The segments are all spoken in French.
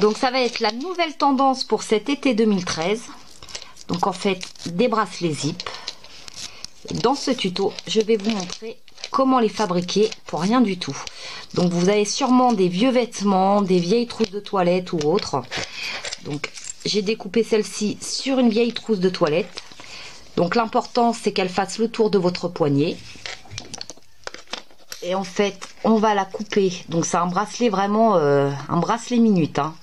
Donc ça va être la nouvelle tendance pour cet été 2013. Donc en fait, des bracelets zip. Dans ce tuto, je vais vous montrer comment les fabriquer pour rien du tout. Donc vous avez sûrement des vieux vêtements, des vieilles trousses de toilette ou autres. Donc j'ai découpé celle-ci sur une vieille trousse de toilette. Donc l'important, c'est qu'elle fasse le tour de votre poignet. Et en fait, on va la couper. Donc c'est un bracelet vraiment, un bracelet minute, hein.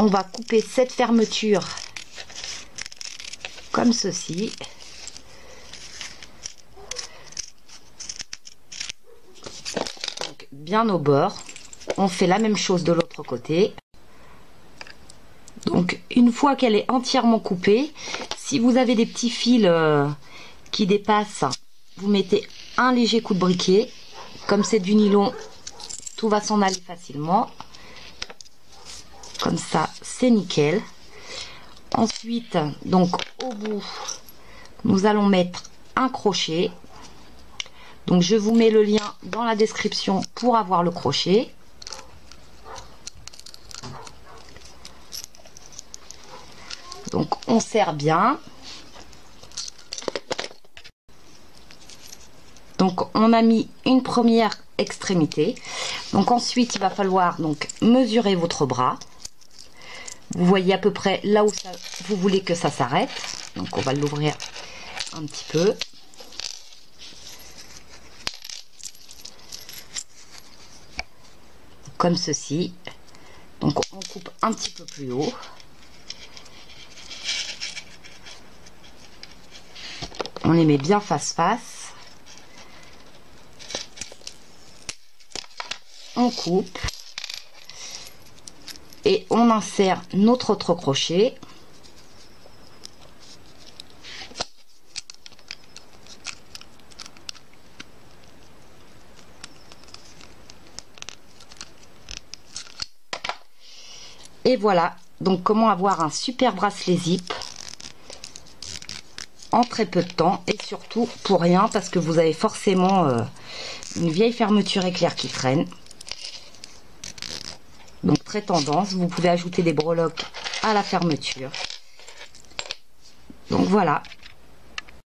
On va couper cette fermeture comme ceci. Donc, bien au bord. On fait la même chose de l'autre côté. Donc une fois qu'elle est entièrement coupée, si vous avez des petits fils qui dépassent, vous mettez un léger coup de briquet. Comme c'est du nylon, tout va s'en aller facilement. Comme ça, c'est nickel. Ensuite, donc au bout, nous allons mettre un crochet. Donc je vous mets le lien dans la description pour avoir le crochet. Donc on serre bien. Donc on a mis une première extrémité. Donc ensuite il va falloir donc mesurer votre bras. Vous voyez à peu près là où ça, vous voulez que ça s'arrête. Donc on va l'ouvrir un petit peu. Comme ceci. Donc on coupe un petit peu plus haut. On les met bien face-face. On coupe. Et on insère notre autre crochet. Et voilà. Donc comment avoir un super bracelet zip en très peu de temps et surtout pour rien, parce que vous avez forcément une vieille fermeture éclair qui traîne. Donc très tendance, vous pouvez ajouter des breloques à la fermeture. Donc voilà,